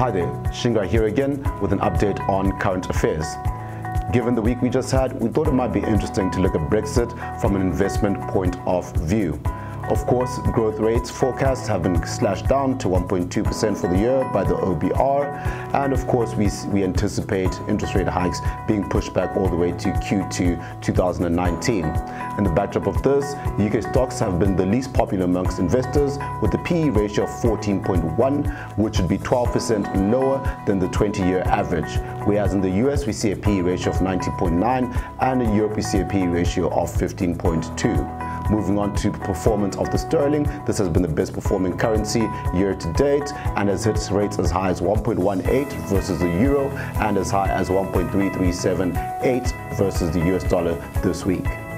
Hi there, Shingirai here again with an update on current affairs. Given the week we just had, we thought it might be interesting to look at Brexit from an investment point of view. Of course, growth rates forecasts have been slashed down to 1.2% for the year by the OBR, and of course we anticipate interest rate hikes being pushed back all the way to Q2 2019. In the backdrop of this, UK stocks have been the least popular amongst investors, with the PE ratio of 14.1, which would be 12% lower than the 20-year average, whereas in the US we see a PE ratio of 19.9 and in Europe we see a PE ratio of 15.2. Moving on to performance of the sterling, this has been the best performing currency year to date and has hit rates as high as 1.18 versus the euro and as high as 1.3378 versus the US dollar this week.